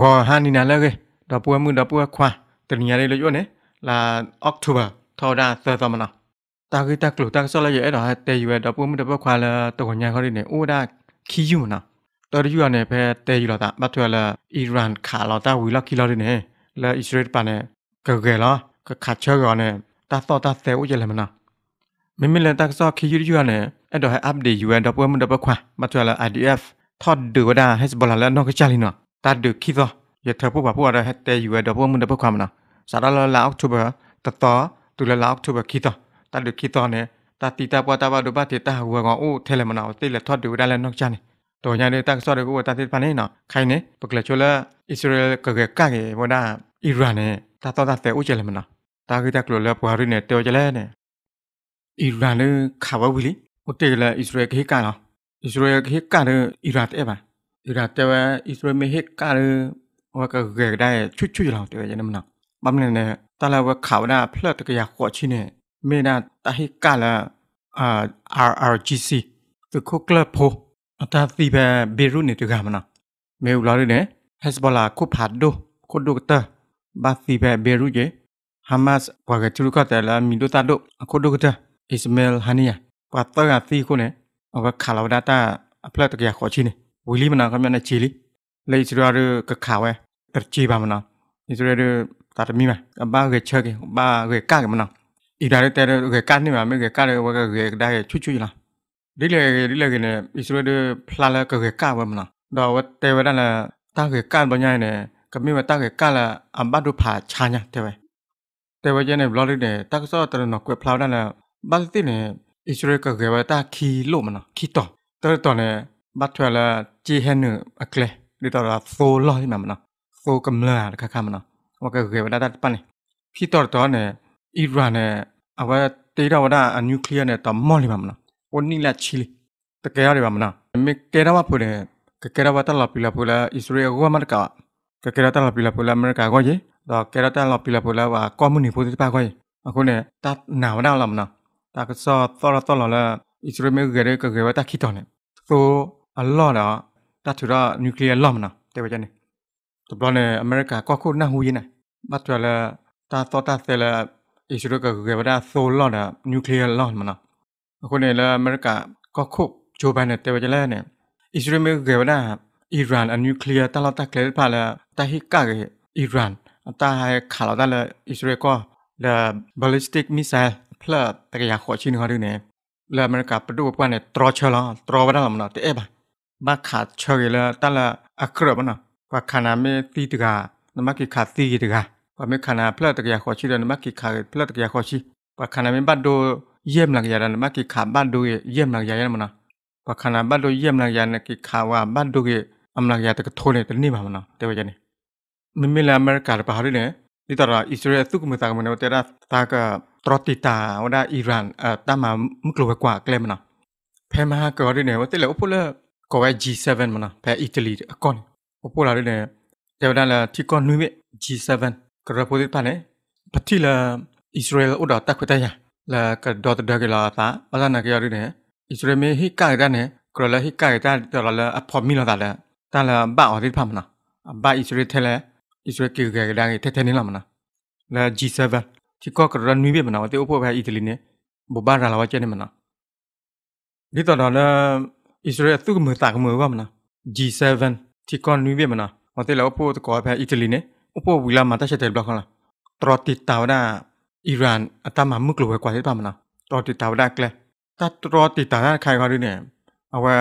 กอฮันนี่นั่นเลย ดอกบัวมือดอกบัวขวา ตอนนี้อะไรเลยอยู่เนี่ย là October ทอดาเซอร์ซอมนะ ตาคือตากลุ่มตาก็ส่วนใหญ่ ดอกเตยอยู่ดอกบัวมือดอกบัวขวาเลย ตัวคนใหญ่เขาดีเนี่ย อู้ได้ขี้ยุ่งนะ ตอนที่อยู่เนี่ยเพอเตยอยู่เราตา บัดเถอะเลยอิหร่านขาเราตาวิลากิเราดีเนี่ย แล้วอิสราเอลป่ะเนี่ย เกิดเกล้อก็ขาดเชื้อก่อนเนี่ย ตาต่อตาเซลล์เยอะเลยมันนะ ไม่เลยตาก็ส่วนขี้ยุ่งอยู่เนี่ย ดอกให้อัปเดตอยู่ดอกบัวมือดอกบัวขวา บัดเถอะเลย IDF ทอดเดือดได้ให้สบอลแล้วนอกจากลีเนาะ ตาดึกขี้ซออย่าเธอผู้บ่าผู้อะไรเตอยู่ดอกบัวมันดอกบัวความน่ะสาระละออกตุบะตะตอตุละละออกตุบะขี้ซอตาดึกขี้ตอเนี่ยตาตีตาบัวตาบัวดูบาเตตาหัวงออู้เทเลมันเอาเตเลทอดดูได้แล้วนอกจานนี่ตัวญาติได้ตั้งซอได้กูว่าตาติดปานนี่เนาะใครเนี่ยปกละชัวร์อิสราเอลกะเกะกะเกะบ่ได้อิหร่านเนี่ยตาตอตาเตอูเจเลมันน่ะตาคือตากลัวละผัวริเนี่ยเตอเจเลเนี่ยอิหร่านเตวะอิสราเอลไม่เฮ็ดกะหรือว่าก็เกะได้ ชุดชุดเราเตะเลยมีดูตาดุก็ดูก็เตะบาสีแบบเบรุเนี่ยตัวกามันนะเมื่อเราเนี่ยเฮสบอลลาคุปหัดดูคนดูก็เตะบาสีแบบเบรุเยฮามาสกว่าเกิดชุดก็แต่ละมีดูตาดุคนดูก็เตะอิสมาเอลฮานียกว่าเตอร์อาซีคนเนี่ยเอาไปข่าวเราได้ตาอัพเลตเกียร์ขอชินเนี่ยวิลลี่มันเอาคำนั้นจีลิเลยอิสราเอลก็ข่าวไอ้ตัดจีบามันนะ อิสราเอลได้เตะเกิดการนี่มาไม่เกิดการเลยว่าเกิดได้ชุดๆล่ะดิเลยเลยเนี่ยอิสราเอลพลาดแล้วเกิดการบางอย่างเนี่ยก็มีว่าตั้งเกิดการละอัมบัตุผาชาญะเท่าไหร่แต่ว่าจะเนี่ยบัดเถอะละจีแฮนเนอร์อักเลดิตอลาโซลอยมันนะขี้ต่อตอนเนี่ย อิหร่านเนี่ยเอาว่าตีเราได้นิวเคลียร์เนี่ยต่อมอลิมันนะวันนี้ละชิลีแต่แกเอาได้แบบมันนะไม่แกได้ว่าพูดเนี่ยแกได้ว่าตลอดเวลาพูดแล้วอิสราเอลก็มันก็แกได้ว่าตลอดเวลาพูดแล้วว่าก็มันหนีพ้นที่ป้าก้อยคนเนี่ยตัดหนาวได้แล้วมันนะตัดก็ซอดตลอดแล้วอิสราเอลเกิดได้ก็เกิดว่าตัดขี้ต่อเนี่ยตัวอัลลอฮ์เนี่ยตัดถือได้นิวเคลียร์ล้อมนะแต่ว่าจะเนี่ย อิสราเอลเกิดได้อิหร่านนิวเคลียร์ตลอดตะเกียบผ่านเลยแต่ที่กาอิหร่านอันตาให้ข่าวได้เลยอิสราเอลก็ระบาลิสติกมิสไซล์เพลตะเกียบขอชินเขาดูเนี่ยแล้วมันก็ปฏิบัติการเนี่ยตรอชลอตรอไปได้หรอมันนะแต่เอ๊ะบ้าข่าวเชื่อเลยแล้วตั้งละอักเสบมันนะว่าขนาดไม่ตีตะกา มันไม่มีอะไรมาการประหารเลยเนี่ยที่ตลอดอิสราเอลสู้กับมือต่างมันเอาแต่ละตากระตอติตาเอาได้อิหร่านตามมามุกลัวกว่าเกลมันนะแพ้มาเกิดเลยเนี่ยว่าแต่ละอุปโลกก็ว่า G7 มันนะแพ้อิตาลีก็เนี่ยอุปโลกเนี่ยแต่ว่านั่นละที่ก้อนนู้น G7 กระโดดปฏิบัติการเนี่ย พัทที่ละอิสราเอลอุดรตักไปได้ยังละกระโดดเดือดกันละตาบ้านนักเรียนเนี่ยอิสราเอลไม่ให้กล้าได้เนี่ยกระโดดให้กล้าได้ตลอดละอพอมีละตาละตาละบ้าอธิษฐานนะบ้าอิสราเอลเทเลอิสราเอลเกี่ยวกับอะไรเทเทนี่ละมันนะละ G7 ที่ก็กระโดดนิวเวศมันนะว่าที่อุปโภคอิตาลีเนี่ยบุบบ้านเราว่าเจนมันนะละ G7 ที่ก็นิวเวศมันนะว่าที่เราอุปโภคก่อไปอิตาลีเนี่ยอุปโภควิลามาตาเชตเตอร์บล็อก ตรอติดตาวได้อิหร่านอัตมามุกลัวกว่าที่ป่ะมันนะตรอติดตาวได้แกลตาตรอติดตาวได้ใครเขาด้วยเนี่ยเอาว่า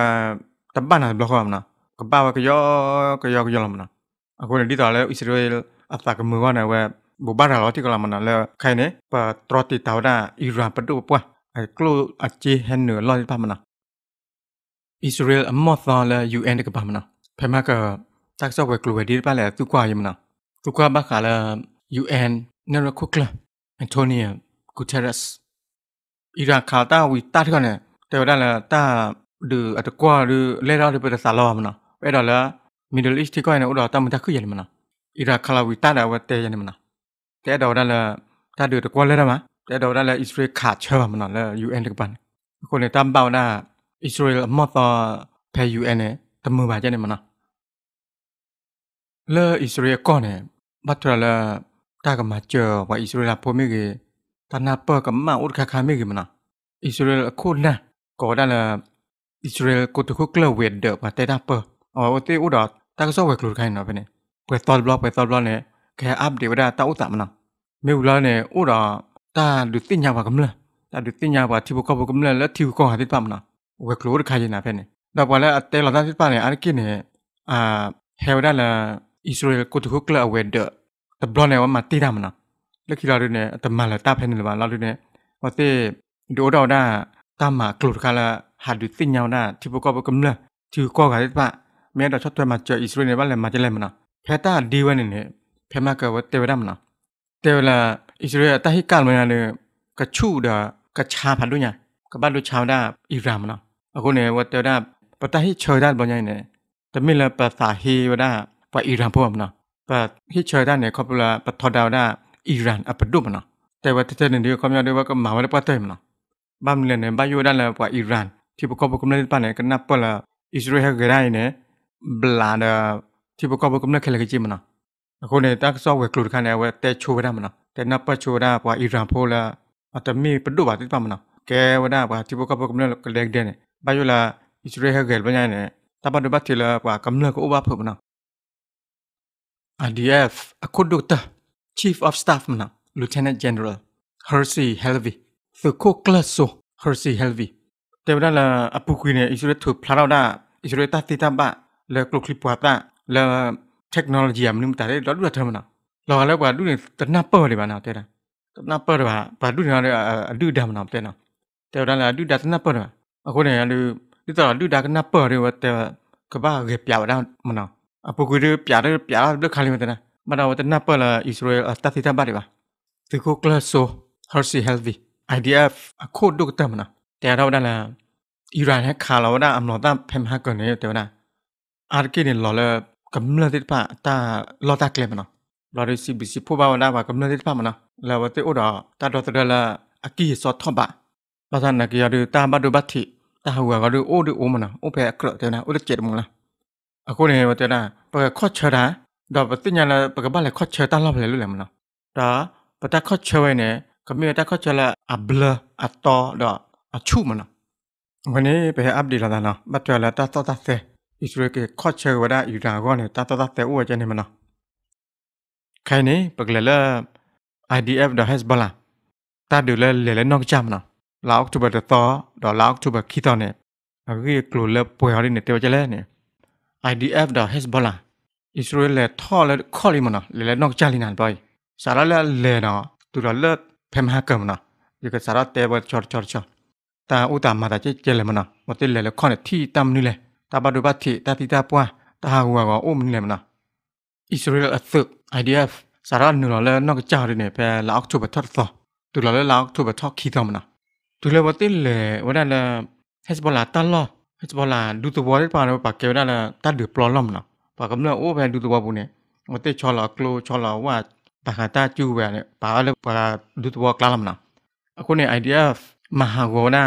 ตับบ้านหลังบล็อกมันนะกับบ้าวก็ย่อก็ย่อก็ย่อมันนะเอาคนดีต่อแล้วอิสราเอลอัตมามือว่าเนี่ยว่าบุบบ้านเราที่กำลังมันนั่นแล้วใครเนี่ยป่ะตรอติดตาวได้อิหร่านประตูป่ะไอ้กลัวอัจเจฮันเนอร์ลอยที่ป่ะมันนะตัวกล้าบ้าขาเลย UNนั่นเราคุกละแอนโทเนียกูเทเรสอิรักข่าวต้าวิตาที่ก่อนเนี่ยแต่ว่านั่นละตาดูอัตกว่าดูเล่าเราไปภาษาลอมันนะไอ้เราละมิดเดิลอีสต์ ที่ก่อนเนี่ยอุดรตัมมันจะขึ้นยันมันนะอิรักข่าววิตาได้ว่าเตยันมันนะแต่เรานั่นละตาดูอัตกว่าเล่าเรามาแต่เรานั่นละอิสราเอลขาดเชื่อมันนั่นละ UN กับบ้านคนในตามเบาหน้าอิสราเอลมอสต์แพ้ UN เนี่ยตำมือมาเจเนี่ยมันนะ เลออิสราเอลก็เนี่ยบัตรละตากับมาเจอว่าอิสราเอลพวกไม่กี่ตานาเปอร์กับมาอุดคาคาไม่กี่มันนะอิสราเอลโคตรนะก็ได้ละอิสราเอลก็ตัวคุกเล่าเวดเดอร์มาแต่ตาเปอร์อ๋อวันที่อุดรตาก็ชอบไปกลุ่มใครหน่อยไปเนี่ยเปิดตอนบล็อกเปิดตอนบล็อกเนี่ยแค่อัพเดี๋ยวได้ตาอุตส่าห์มันนะไม่อุดรเนี่ยอุดรตาดูติยาวกับมันเลยตาดูติยาวกับที่บุกเข้าบุกมันเลยแล้วที่ก็หาที่ปั๊มนะไปกลุ่มใครหน่อยไปเนี่ยดับวันแล้วแต่เราได้ที่ปั๊มเนี่ยอันกินเนี่ยเฮลได้ละอิสราเอลก็ถูกกล่าวเวเดอร์แต่บล็อกเนี่ยว่ามาตีได้มันนะแล้วคิดเราดูเนี่ยแต่มาเลยตาเพนหรือว่าเราดูเนี่ยว่าที่ดูเราได้ตามมากลุ่มใครละหาดูติยาวได้ที่บุกเข้าบุกมันเลยที่ก็หาที่ปั๊มเมื่อเราชอบตัวมาเจออิสราเอลในบ้านเลยมาจะเล่นมันนะแพต้าดีวันนี้เนี่ยแพมาเกิดว่าเตวดัมนะเตวละอิสราเอลตั้งให้การเมืองเนี่ยกระชู่เดกระชาพันด้วยเนี่ยกระบ้านด้วยชาวด้าอิรามนะเอาคนเนี่ยว่าเตวด้าประตาให้เชยด้านบนยังเนี่ยแต่ไม่ละประสาฮีว่าด้าว่าอิรามพวกมันนะประให้เชยด้านเนี่ยเขาเวลาประทอดาวด้าอิรานอัปดุมันนะแต่ว่าที่เจอหนึ่งเดียวเขาไม่ได้ว่าก็หมาว่าได้ประเทศมันนะบ้านเมืองเนี่ยบ้านอยู่ด้านละว่าอิรานที่พวกเขาพวกนั้นตั้งเนี่ยก็นับว่าละอิสราเอลก็ได้เนี่ยบลาดที่ประกอบกับนักเคลื่อนจิมันนะคนในตั้งซอกเวกลุดขนาดว่าแต่ชูได้มันนะแต่นับประชูได้ว่าอิรานโพล่ะอาจจะมีประดุบาติดปามันนะแกว่าได้ว่าที่ประกอบกับนักเคลื่อนเด่นเนี่ยบางเวลาอิสราเอลเกิดปัญญาเนี่ยถ้าปัจจุบันที่ละว่ากำเนิดก็อุบัติมันนะRDF คนดูต่อ Chief of Staff มันนะ Lieutenant General Hersey Helvi สุโคกลาโซ Hersey Helvi แต่ว่าละอปุกุเนี่ยอิสราเอลถูกพลาดได้อิสราเอลตัดติดตามบ้าแล้วกลุ่มคลิปว่าตาแล้วเทคโนโลยีมันนี่มันแต่ได้รอดด้วยเธอมันนะเราแล้วว่าดูเนี่ยตัดหน้าเปิดเลยบ้านเราเท่านั้นตัดหน้าเปิดเลยว่าดูเนี่ยดูดำมันเอาเท่านั้นแต่เราแล้วดูดำตัดหน้าเปิดเลยเอาคนเนี่ยดูตลอดดูดำกันหน้าเปิดเลยว่าแต่กระบะเก็บยาวได้มันเอาอ่ะพวกกูดูเปียกเลือกคันเลยมันเท่านั้นมันเอาตัดหน้าเปิดเลยอิสราเอลตัดที่ทำบ้านเลยว่าสุโคกลาโซ Hersey Helvi IDF โคตรดุกเตอร์มันนะแต่เราได้แล้วอิหร่านให้ข่าวเราได้อำนวยตามเพมฮาเกินเนี่ยเท่านั้นอาร์กินหล่อเลยกำเนิดที่ป่าตาลอตาเกลมันนะเราได้สิบสิบผู้บ่าวได้ว่ากำเนิดที่ป่ามันนะแล้ววันที่อุดรตาดอตเดล่าอากีสอดท่อบะประธานนักยาดูตาบาดูบัติตาหัวก็ดูโอดูโอมันนะโอแพเกลือเท่านั้นโอเด็ดเจ็ดมึงนะอากูเนี่ยวันที่นั้นเปิดข้อเชิดนะดอกปฏิญญาละเปิดบ้านเลยข้อเชิดตั้งรอบเลยรู้เลยมันนะดอกประธานข้อเชิดเนี่ยก็มีประธานข้อเชิดละอับเลออัตโตดอกอัชูมันนะวันนี้ไปอัปเดตแล้วนะบัตรเจอแล้วตาโตตาเซอิสราเอลก็ข้อเชื่อว่าได้อิหร่านก็เนี่ยตัดแต่อ้วนจะเนี่ยมันเนาะใครนี่ปกติแล้ว IDF ดอกเฮสบอลล่ะตาดูแลเล่นนอกจำเนาะลาวจุบันเดตต่อดอกลาวจุบันขี้ต่อเนี่ยเราก็กลัวเล่ป่วยอะไรเนี่ยเตวจะเล่นเนี่ย IDF ดอกเฮสบอลล่ะอิสราเอลเล่ท่อเล่ข้อริมันเนาะเล่นนอกจำลีนานไปสาระเล่เล่เนาะตัวเราเล่เพมฮาเกิมเนาะยังก็สาระเตะบอลชอตาอุตามมาแต่เจเลยมันเนาะวันที่เล่ข้อเนี่ยที่ตามนี่เลยตาบาดูบัติตาติตาปัวตาหัวก็อุ้มนี่แหละนะอิสราเอลอัดศึก IDF สาระหนึ่งเราเล่นนอกจากเนี่ยไปลาวจูบัตทอดต่อตัวเราเล่นลาวจูบัตทอดขี้ต่อมันนะตัวเราวันที่เลยวันนั้นละเฮสบอลลาตั้งล้อเฮสบอลลาดูตัวบอลได้ป่ะเราปากเกลวันนั้นละตัดเดือบปลอมล้อมนะปากกำเนิดโอ้แพนดูตัวบอลปุ่นเนี่ยวันที่ชอลล์กลูชอลล์ว่าปากหาตาจูแหวนเนี่ยปากอะไรปากดูตัวบอลกล้าล้อมนะคนเนี่ย IDF มหาโกน่า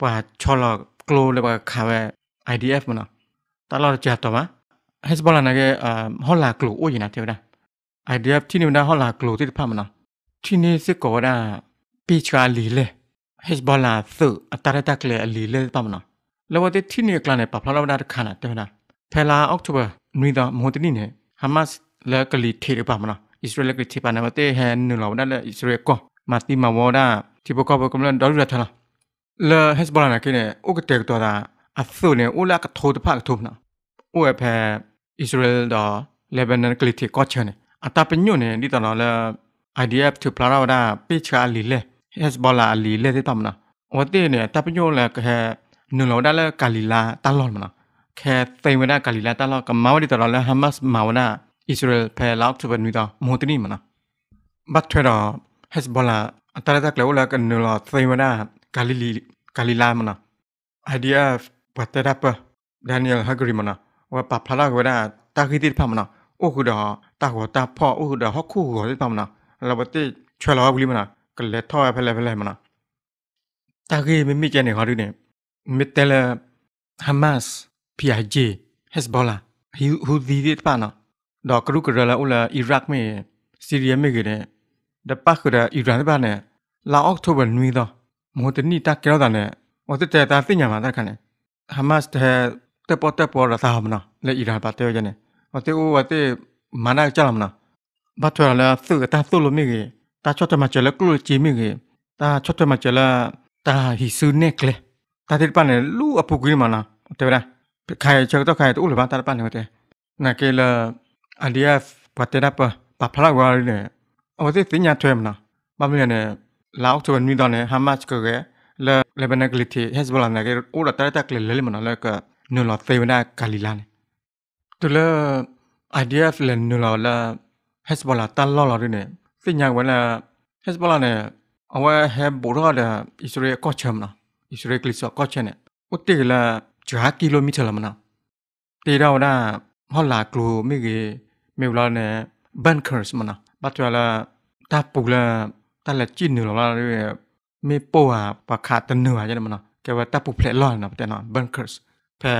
ปากชอลล์กลูเลยปากขาวIDF มันนะตลอดจะต่อมาเฮสบอลนั่นก็ฮอลลากลูโอ้ยนะเท่านั้น IDF ที่นี่มันได้ฮอลลากลูที่ภาพมันนะที่นี่ซึ่งก็ได้ปีชาลีเล่เฮสบอลล่ะสื่ออัตราตักเล่ลีเล่ภาพมันนะแล้ววันที่นี่กลางเนี่ยปรับแล้วเราได้ขนาดเท่านั้นเวลาออกตุลามีต่อมตินี่เนี่ยฮามาสและกลีเทริภาพมันนะอิสราเอลกลีเทริภาพในวันที่แห่งหนึ่งเราได้เลยอิสราเอลก็มาตีมาวอด้าที่พวกเขาไปกำลังดอลลาร์เท่านั้นแล้วเฮสบอลนั่นก็เนี่ยโอ้ก็เตะตัวได้อัศวเนี่ยอุลากระทูตภาคทุบนะอุเอเพอิสราเอลดอเลบานอนกลิติกอชเนี่ยอัตราเป็นยูเนี่ยดิตอนนั้นแล้วไอเดียถือพลาราดาปีชาลีเล่เฮสบอลลาลีเล่ที่ทำนะวันที่เนี่ยตาเป็นยูแล้วแค่หนึ่งเราได้แล้วกาลิลาตลอดมันนะแค่เต็มไปได้กาลิลาตลอดกับมาวันดิตอนนั้นแล้วฮามาสมาวันน่ะอิสราเอลเพลลาวถือเป็นมิตรโมตินีมันนะบัตรเทรอเฮสบอลลาอัตราตักเลี้ยวแล้วกันหนึ่งเราเต็มไปได้กาลิลามันนะไอเดียปัตตาดับแดเนียลฮักริมันนะว่าปรับพลังก็ได้ตาคิดติดพังมันนะโอ้คือดอตาหัวตาพ่อโอ้คือดอฮักคู่หัวติดพังมันนะเราบัตติช่วยเราบริมันนะกันเล็ดท่อไปเลยมันนะตาคิดไม่มีใจเนี่ยเขาดูเนี่ยมิเตลฮามาสพีไอจีเฮสบอลล่ะฮิวดีติดพังนะ ดอกกระลุกกระเรือละอุลาอิรักไม่ซีเรียไม่กี่เนี่ยดับปักกระเรืออิรักที่บ้านเนี่ยลาออกทุบหนุยต่อโมเดนี่ตาเกล้าตาเนี่ยโมเดแต่ตาสิญญามาตากันเนี่ยฮามาสแต่พอระสาบนะและอิรักปาเตอร์จะเนี่ยโมเดอูว่าเตมานาจัลมนะบัดเวลาละสื่อตาสู้ลมไม่กี่ตาชดจะมาเจอละกลุ่มจีไม่กี่ตาชดจะมาเจอละตาหิซูเนกเลยตาที่บ้านเนี่ยลู่อภูกุยมานะเท่าไหร่ใครเจอต้องใครตัวอุลบ้านตาที่บ้านเนี่ยเท่าไหร่นักเกลอันเดียปัจจัยนั้นปะปัจพลาวารีเนี่ยเอาที่สิ่งยากเท่านั้นบ้านเมืองเนี่ยลาวชวนมีตอนเนี่ยฮามาสก็แก่แล้วเลบันก็ลิทิเฮสบอลันเนี่ยก็อุลตาร์ตักเล่นๆมันแล้วก็นูลอเซวนาคาลิลานี่ตัวละอันเดียเล่นนูลอละเฮสบอลันตั้งล้อลารีเนี่ยสิ่งยากวันละเฮสบอลันเนี่ยเอาไว้เฮบุราเนี่ยอิสราเอลก็เชื่อมนะอิสราเอลกลิซก็เชื่อเนี่ยอุติละ7 กิโลเมตรละมันนะตีเราหน้าฮอลลากลัวไม่กี่เมื่อเราเนี่ยบันเคิร์สมันนะปัจจุบันตาปุกละตาละจีนหนึ่งเราเนี่ยไม่ปวดปากขาดตันเหนื่อยใช่ไหมมันนะแกว่าตาปุกเพลร้อนนะแต่เนาะบันเคิร์สแต่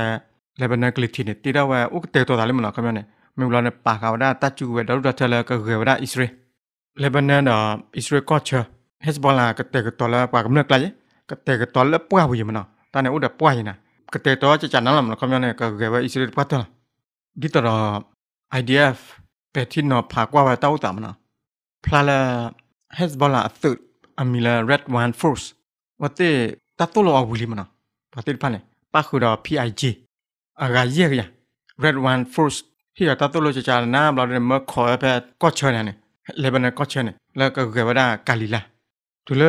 เลบันกลิทินเนี่ยตีได้ว่าอุกเตอตัวตาลิมันนะก็มันเนี่ยเมื่อเราเนี่ยปากเขาได้ตาจูเวดารุดาเทเลก็เกวได้อิสราเอลเลบันเนี่ยเนาะอิสราเอลก็เชื่อเฮสบอลากเตอตัวละปากมันเลิกไรกเตอตัวละปวดอยู่มันนะตาเนี่ยอุดปวดอยู่นะกเตอตัวจะจัดนั่นแหละมันก็มันเนี่ยก็เกวได้อิสราเอลพัฒนาดิตรอไอเดียเป็ดที่นอผากว่าไว้เต้าตามนะพลาละเฮสบอลาสุดอเมริกาเรดวันฟอร์สว่าเตตัดตัวเราเอาบุหรี่มันนะปฏิบัติเนี่ยป้าคือเรา PIG อะไรเยอะอย่างเรดวันฟอร์สที่เราตัดตัวเราจะจานน้ำเราเนี่ยเมื่อคอยไปก็เชิญเนี่ยเลบันก็เชิญเนี่ยแล้วก็เกิดว่าได้กาลิลาทุเรศ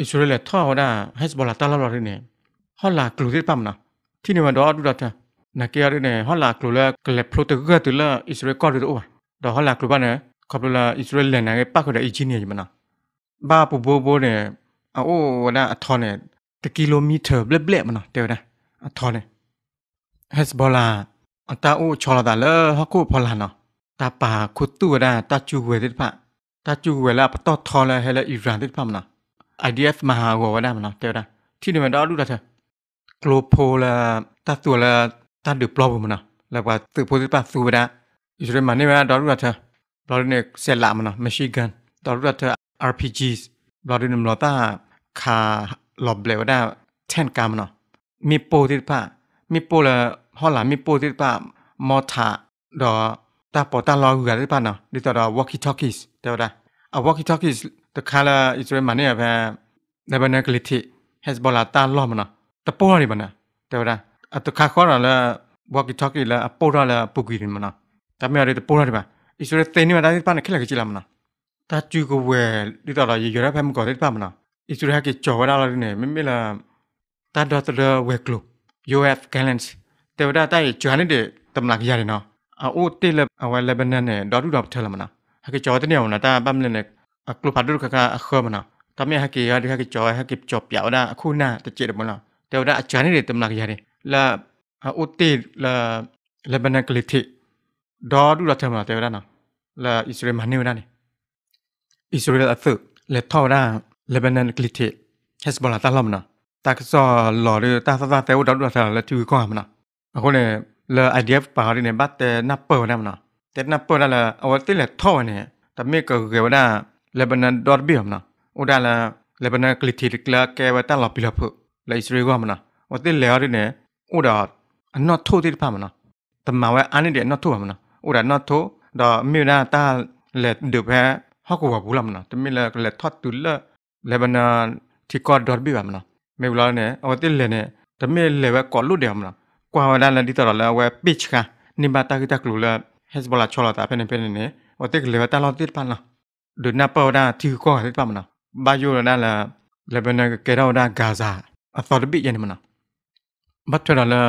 อิสราเอลท่อได้เฮสบอลาตั้งเราเนี่ยฮอลลากลุ่มที่ปั๊มนะที่นี่วันดอดูดัชนักเกียร์เนี่ยฮัลลักลุละเกล็ดพลูตัวก็ตัวละอิสราเอลก็รู้ว่าดอกฮัลลักลุบ้านเนี่ยขับรถละอิสราเอลเนี่ยนักเก็บปากก็ได้อีจีเนี่ยอยู่มันนะบ้าปุ๊บโบเนี่ยเอาโอ้วันนั้นอัธเนี่ยตะกิโลมีเตอร์เล็บๆมันนะเดี๋ยวนะอัธเนี่ยเฮสบอลาอันตาโอ้ชอลาดาเลอร์ฮักกูพอลานะตาป่าขุดตัวได้ตาจูเวติปะตาจูเวลาปะต่อทอเลยให้ละอิหร่านติปะมันนะไอเดียมหาวัววันนั้นมันนะเดี๋ยวนะที่นี่มันดอกรู้ได้เถอะโกลโพละตาตัวละตาดื้อปลอบมันนะแล้วว่าตื่นพูดปากสู้ไปได้อิสราเอลมันนี่ว่าดอลลาร์เธอดอลลาร์เนี่ยเซลล์มันนะไม่ใช่กันดอลลาร์เธอ RPGs ดอลลาร์เนี่ยเราต้าขาหลบเร็วได้แทนการมันนะมีโปติดปะมีโปละห้องหลังมีโปติดปะมอถาดอตาปอตาลอยเหยื่อติดปะเนาะดิตาดอ walkie talkies เดี๋ยวได้เอา walkie talkies ตะขาละอิสราเอลมันเนี่ยแพ้ในบรรยากาศที่เฮสบอลาตาล้อมันนะตะปูอะไรมันนะเดี๋ยวได้อัตค่าข้อนั้นละวอกกิทอกกี้ละปูราละปูกิริมันนะแต่ไม่อะไรแต่ปูราดีป่ะอิสราเอลเต็นี่มาได้ที่ป่ะเนี่ยแค่ละกิจละมันนะแต่จูโกเวลดิตาลายเยอะแล้วแพมก่อนที่ป่ะมันนะอิสราเอลกิจวัตรอะไรเนี่ยไม่ละแต่ดอตเตอร์เวกลูยูเอฟแกลเลนส์แต่ว่าได้จวนนี่เด็กตำหนักยาเลยเนาะเอาอุติละเอาไว้ละเป็นนั่นเนี่ยดอดูดอกเธอละมันนะฮักกิจวัตรเนี่ยนะแต่บ้ามเนี่ยกลุ่มพัดดูกับอาเคิร์มันนะแต่ไม่ฮักกิฮักกิฮักกิจวัตรฮักกิจบยาวได้คู่หน้าแต่เจ็ดมันนะแต่ว่าได้จวนนี่เด็กตำหนักยาเลยละอุติละเลบันกลิทิดอดูรัฐบาลเทวดาเนาะละอิสราเอลมันนี่วันนี้อิสราเอลอัศว์เลทาวดาเลบันกลิทิเฮสบอลาตาลอมเนาะตากซอหล่อเรือตาซาเตวดอดูรัฐบาลละจูก้อมเนาะคนเนี่ยละไอเดียป่าดีเนี่ยบัดแต่นับเปิลได้มั้งเนาะแต่นับเปิลได้ละเอาติเลทาวเนี่ยแต่ไม่เกิดเกี่ยวได้เลบันดอร์บี้มั้งเนาะอุดาละเลบันกลิทิละแกว่าตาหล่อปีละเพื่อละอิสราเอลก้อมเนาะว่าติเลอดีเนี่ยอุดรอันนอทูที่พามันนะแต่มาว่าอันนี้เดี๋ยวนอทูมันนะอุดรนอทูดอมีหน้าตาเล็ดเดือบแฮฮอกว่าบุลามันนะแต่มีเล็ดทอดตุลละเล็บมันที่กอดดอร์บี้แบบมันนะไม่บุลาเนี่ยเอาที่เล็ดเนี่ยแต่มีเล็บกอดลูกเดียวมันนะกว่าวันนั้นเราดีตลอดแล้วว่าปิชค่ะนิบาตากิตากลุละเฮสบอลาชอลตาเป็นเนี่ยเอาที่เล็บตาลอดที่พานนะดูหน้าเป้าได้ที่กอดที่พามันนะบายูเราได้ละเล็บมันเกล้าได้กาซาอัสซอดบี้ยันมันนะบัตรเราละ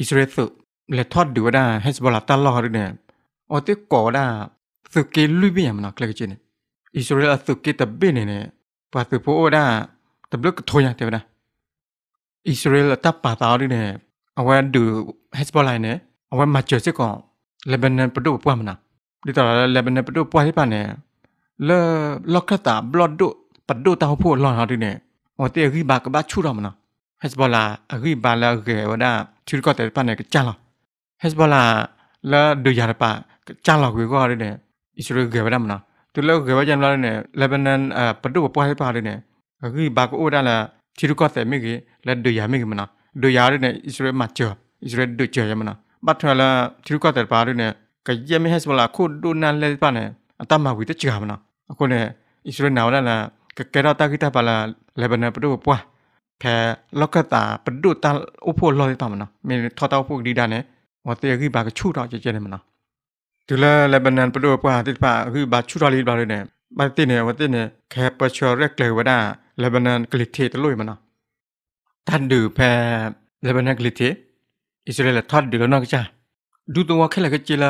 อิสราเอลสุเลทอดดูได้เฮสบอลาตาลอดเนี่ยเอาที่ก่อได้สุเกลุยบี้มันนะเคลียร์จีเนี่ยอิสราเอลสุเกตับบี้เนี่ยปัสสุโพได้ตับเลิกทอยอย่างเดียวนะอิสราเอลตับป่าตาดีเนี่ยเอาไว้ดูเฮสบอลาเนี่ยเอาไว้มาเจอเจ้าก่อนเลบันนันประตูป้ามันนะดิตาเลบันนันประตูป้าที่ป่าเนี่ยเลาะข้าตาบลอดดูประตูตาหัวพูดหลอนเขาดีเนี่ยเอาที่รีบากบ้าชูเรามันนะเฮสบอลารีบาลาเกว่าได้ที่ก็แต่ปานเนี่ยก็จ้าหรอเฮสบอลาแล้วดูยาละปะ จ้าหลอกกูก็อะไรเนี่ยอิสราเอลเกี่ยวกับดำนะตัวเราเกี่ยวกับจำเราเนี่ยเลบานอนประตูปะให้ปะเลยเนี่ยคือบางคนอะไรที่รู้ก็แต่ไม่กี่และดูยาไม่กี่มันนะดูยาเลยเนี่ยอิสราเอลมาเจออิสราเอลดูเจอยังมันนะบัดเท่าไรที่รู้ก็แต่ปะเลยเนี่ยก็ยังไม่ให้สมรักคู่ดูนั่นเลยปะเนี่ยตามมาวิธีเจอมันนะคนเนี่ยอิสราเอลเอาแล้วนะก็แค่เราตาคิดแต่ปะละเลบานอนประตูปะแค่ล็อกก็ตาประตูตาอุปโภคลอยตามมันนะมีทอดเอาพวกดีดานเนี่ยว่าแต่คือบางชู้เราจะเจอเนี่ยมันนะถึงแล้วเลบานอนประตูปะที่ปะคือบางชู้เราลีบเลยเนี่ยบางทีเนี่ยวันที่เนี่ยแค่ประชาเรียกเลยว่าได้เลบานอนกลิเทตะลุยมันนะท่านดูแพ้เลบานอนกลิเทอิสราเอลท่านดูแล้วนอกจากดูตัวแค่ละก็เจอ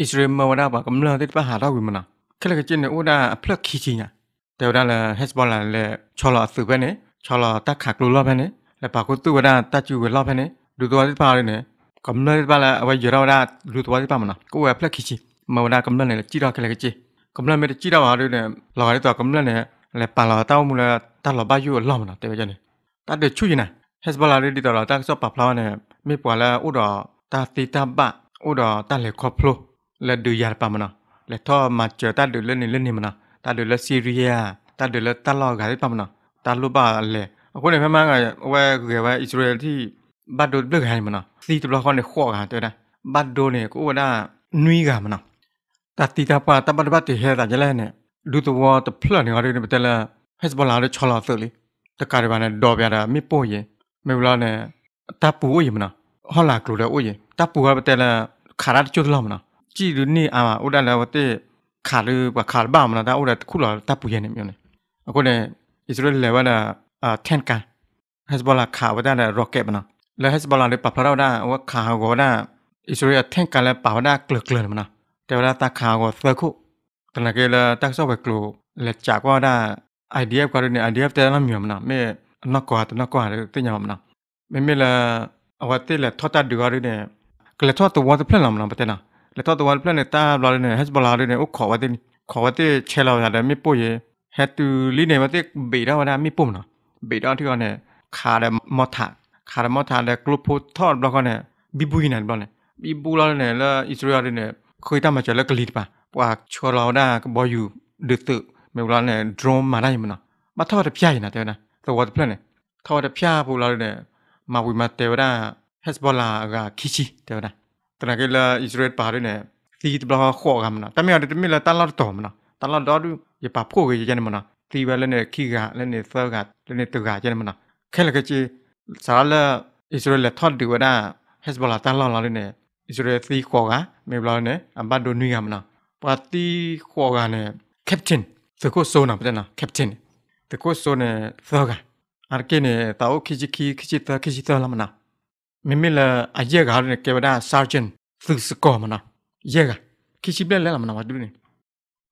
อิสราเอลมาว่าได้ปะกำลังที่ปะหาเราอยู่มันนะแค่ละก็เจอเนี่ยว่าได้เพลิดขี้จีนเนี่ยแต่ว่าได้เฮสบอลล่ะเลยชอลล์สืบไปเนี่ยชอลล์ตักขักรูรอบไปเนี่ยและปะกุตัวได้ตักจูรอบไปเนี่ยดูตัวที่ปะเลยเนี่ยกำเนิดบ้านละวัยเยาว์ได้รู้ตัวที่บ้านมันนะกูแบบเลิกขี้จีมาวันนั้นกำเนิดเนี่ยจีดอกอะไรกันจีกำเนิดไม่ได้จีดอกอะไรเนี่ยหลอกอะไรตัวกำเนิดเนี่ยอะไรป่าหล่อเต้ามูลละตาหล่อบ้าอยู่หล่อมันนะเตะไปจานเนี่ยตาเดือดชุ่ยนะเฮสบอลลาดีต่อหล่อตาชอบปรับเราเนี่ยไม่ปวดละอุดรตาตีตาบะอุดรตาเหล็กคอพลูและดื้อยาป่ามันนะและท่อมาเจอตาเดือดเล่นนี่เล่นนี่มันนะตาเดือดละซีเรียตาเดือดละตาหล่อไก่ป่ามันนะตาลูบ้าอะไรคนไหนพม่าไงว่าเกี่ยวกับอิสราเอลที่บัดโดนเลิกให้มันนะสี่ตัวละครในข้อกันตัวนะบัดโดนเนี่ยก็ว่าได้นุ่ยกันมันนะแต่ตีตาปาแต่บัดบัดตีเฮตันจะเล่นเนี่ยดูตัวว่าแต่เพลินอย่างอะไรเนี่ยแต่ละให้สบลาได้ชอลาสุดเลยแต่การวันเนี่ยดอกอย่างไรไม่ป่วยยังไม่เวลาเนี่ยตาปูอุ้ยมันนะฮอลากรูเลยอุ้ยตาปูอะไรแต่ละขาดจุดล้อมันนะจีรุ่นนี้อ่ะอุดรแล้วว่าที่ขาดหรือว่าขาดบ้ามันนะแต่อุดรคู่เราตาปูยังเนี่ยมีอยู่เนี่ยก็เนี่ยอิสราเอลเลยว่าเนี่ยแทนกันให้สบลาขาดว่าได้เนี่ยร็อกเก็ตมันนะและให้สบลาได้ปรับพระเราได้ว่าข่าวก็ได้อิสราเอลแท่งการและปรับได้เกลือเกลือมันนะแต่เวลาตาข่าวก็เสือคุตอนนั้นก็เลยตั้งใจไปกลัวและจากว่าได้ไอเดียก็เรื่องไอเดียแต่ละมีมันนะไม่นอกกว่าแต่นอกกว่าแต่ยังมันนะไม่ละเอาไว้ที่ละทอดตาดูอะไรเนี่ยก็ละทอดตัววันเพลินละมันนะประเทศนะละทอดตัววันเพลินเนี่ยตาเราเนี่ยให้สบลาเนี่ยโอ้ขอว่าที่เชลเราอย่างไรไม่ป่วยเฮตูลีเนี่ยว่าที่เบิดได้ว่าได้ไม่ปุ่มนะเบิดได้ที่ว่าเนี่ยขาได้มอถักคาร์มอทานแต่กลุ่มผู้ทอดบล็อกเนี่ยบิบุยนั่นบล็อกเนี่ยบิบุเราเนี่ยแล้วอิสราเอลเนี่ยเคยตั้งมาจากแล้วกรีดป่ะว่าชัวเราได้ก็บอยู่ดึกตื่นเมื่อเราเนี่ยโดรมมาได้มันนะมาทอดแต่พี่ใหญ่นะเท่านั้นแต่ว่าเพื่อนเนี่ยทอดแต่พี่ใหญ่พวกเราเนี่ยมาวิมาเตวได้เฮสบอลลากับคิชิเท่านั้นแต่ในเกล้าอิสราเอลป่าด้วยเนี่ยตีบล็อกข้อกันมันนะแต่ไม่เอาแต่ไม่เลยตั้งเราต่อมันนะตั้งเราต่อด้วยอย่าปะพวกกันอย่างนั้นมันนะตีไปแล้วเนี่ยขี้กะแล้วเนี่ยเสือกะแล้วเนี่ยตัวกะอย่างนั้นมันนะแค่ละก็จีสารละอิสราเอลทอดดีกว่าได้เฮสบอลลาตั้งรอเราเลยเนี่ยอิสราเอลตีขวาไม่เปล่าเนี่ยอันบ้านโดนนุ่ยกันนะปาร์ตี้ขวาเนี่ยแคปตินตะโกโซนนะประเด็นนะแคปตินตะโกโซนเนี่ยเสือกอันเกเนี่ยตาโอคิจิตาละมันนะไม่ละอาเยกาเนี่ยเก็บได้ซาร์เจนซึ่งสกอมันนะเยกคิจิเบลเล่ละมันนะมาดูนี่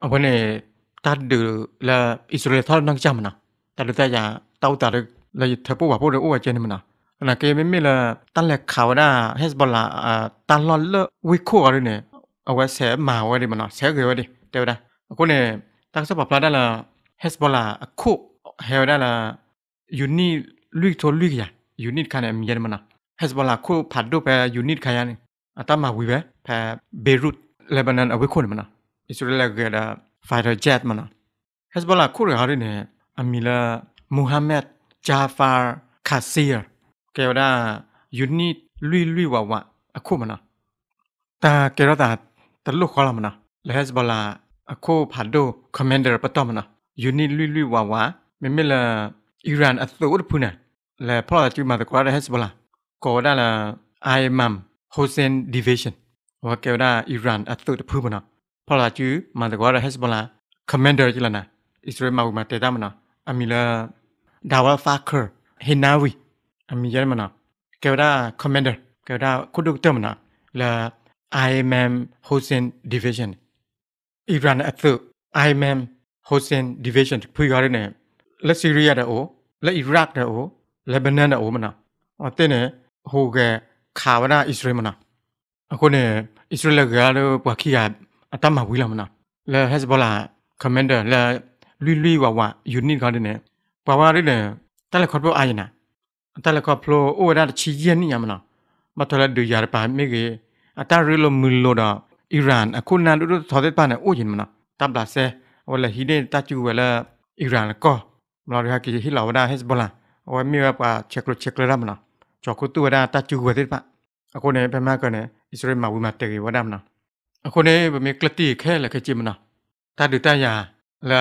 อันวันเนี่ยตัดดูละอิสราเอลทอดนั่งจ้ามันนะตัดดูแต่ยาเต้าตัดเราหยุดเธอพูดว่าพวกเราอ้วนเจนมันนะนะเกมไม่ละตั้งแต่ข่าวได้เฮสบอลล่ะตอนร้อนละวิโคอะไรเนี่ยเอาไว้เสียหมาไว้ดิมันนะเสียเกลือไว้ดิเดี๋ยวนะคนเนี่ยตั้งสภาพได้ละเฮสบอลล่ะคู่เฮลได้ละยูนิลุยทัวลุยกันยูนิตขนาดมีเยอะมันนะเฮสบอลล่ะคู่ผัดด้วยไปยูนิตขนาดนี้อัตมาวิเวะไปเบรุตเลบานอนเอาไว้คนมันนะอิสราเอลเกิดไฟเดอร์เจ็ตมันนะเฮสบอลล่ะคู่อะไรเนี่ยอามิลามูฮัมหมัดจาฟาร์คาเซียร์เกลด้ายูนิลุยว่ะอะคู่มันนะตาเกลด้าตัดลูกของเรามันนะและเฮสบอลลาอะคู่ผ่านดูคอมเมนเดอร์ประตอมันนะยูนิลุยว่ะไม่ละอิหร่านอัสซูดพูนะและพ่อจะจูมาตะกว่าได้เฮสบอลลาก็ได้ละไอมัมโฮเซนดิวิชั่นว่าเกลด้าอิหร่านอัสซูดพูมันนะพ่อจะจูมาตะกว่าได้เฮสบอลลาคอมเมนเดอร์จีละนะอิสราเอลมาเตะได้มันนะอามิลาดาวฟาเคอร์เฮนาวีมีเยอะมันนะเกลด้าคอมเมนเดอร์เกลด้าคุดุกเตอร์มันนะและไอเมมโฮเซนดิวิชันอิรันอัตซ์ไอเมมโฮเซนดิวิชันพูดอะไรเนี่ยและซีเรียเดอโอและอิรักเดอโอและเบเนนเดอโอมันนะอันที่เนี่ยโฮเกข่าวว่าอิสราเอลมันนะคนเนี่ยอิสราเอลเกลด้าพวกขี้อาตมาวิลามันนะและเฮสบอลลาคอมเมนเดอร์และลุยว่ะยูนิตเขาเนี่ยเพราะว่าเรื่องแต่ละคนพวกอายนะแต่ละคนพวกโอ้ได้ชี้เยี่ยนนี่ยังมันนะมาตลอดดูยาไปไม่กี่แต่เรื่องมือโลด อิหร่านอะคุณนานรู้ทอเท็จปานะอู้ยินมันนะตามหลักเซเวลาฮิเดตาจูเวลาอิหร่านก็เราเรียกกิจที่เราได้เฮสบอลละว่ามีแบบว่าเช็ครถเช็คเรือมันนะจอคุตัวได้ตาจูเวทิปะอะคนเนี่ยเป็นมากกว่าเนี่ยอิสราเอลมาวิมาเตอร์ว่าดำนะอะคนเนี่ยแบบมีกระตีแค่ละแค่จิมนะตาดูตายาละ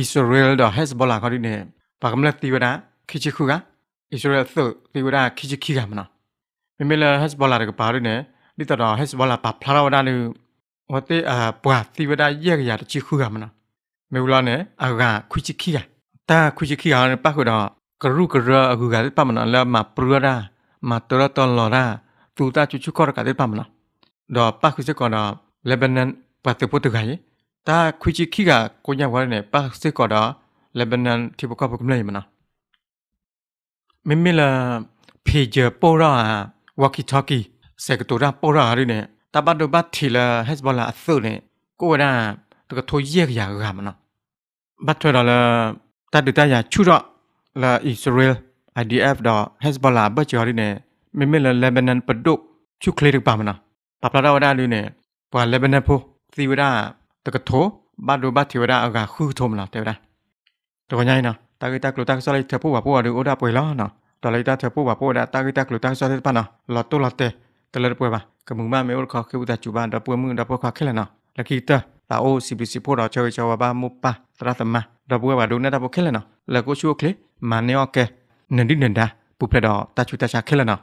อิสราเอลดอเฮสบอลละเขาดีเนี่ยปากกำลังตีว่าได้คิจิคุกะอิสราเอลสู้ตีว่าได้คิจิคิกะมันนะไม่เมื่อเฮสบอลละเด็กป่าดีเนี่ยดิตอเฮสบอลละปรับพลาดว่าได้เนี่ยว่าที่ปวดตีว่าได้แยกยาติจิคุกะมันนะเมื่อวันเนี่ยอากาคุจิคิกะตาคุยขี้เอาเนี่ยป้ากูดอกระรูกระเรือกูกะที่ป้ามันแล้วมาเปลือรามาตัวตอนหล่อราตูตาชุชุกอระกะที่ป้ามันดอกป้าคุยเสก่อนดอกเลบันนันปัตตุปุตุไกตาคุยขี้กะกูยังว่าเนี่ยป้าเสก่อนดอกเลบันนันที่พวกเขาพูดเลยมันนะไม่ละเพเจอโปราวักิทอกีเสกตัวราโปราด้วยเนี่ยตาบัดดูบัดทีละเฮสบอลลาสูเนี่ยกูว่าตัวทอยเยกยากะมันนะบัดเธอดอกละตาดูตายาชุดละอิสราเอล IDF ดอเฮสบอลลาเบอร์จอร์ดิเน่ไม่ละเลบานันประดุกชุดเคลียร์ป่ามันนะปับลาดาวด้าดูเน่กว่าเลบานันพูซีวด้าตะกะโถบาดูบาทีวด้าเอากาคือทมละเทวด้าตัวใหญ่เนาะตากิตากลุตังสไลเธอพูดว่าพูดดูโอดาป่วยล้อเนาะตาลิตาเธอพูดว่าพูดตากิตากลุตังสไลป่ะเนาะหลอดตัวหลอดเตะตะเลิดป่วยป่ะกับมึงบ้านไม่โอดเขาคืออุตจุบานดับป่วยมึงดับป่วยขาแค่ละเนาะแล้วกีตาตาโอ10 พวกเราเจอชาวบ้านมุปปะตราสมาเราบัวบาดูนะตาบุกเข้าเลยเนาะแล้วก็ชั่วคลิปมาเนอแกเนินดิ้นเดินดาปุบเลยดอตาชูตาชาเข้าเลยเนาะ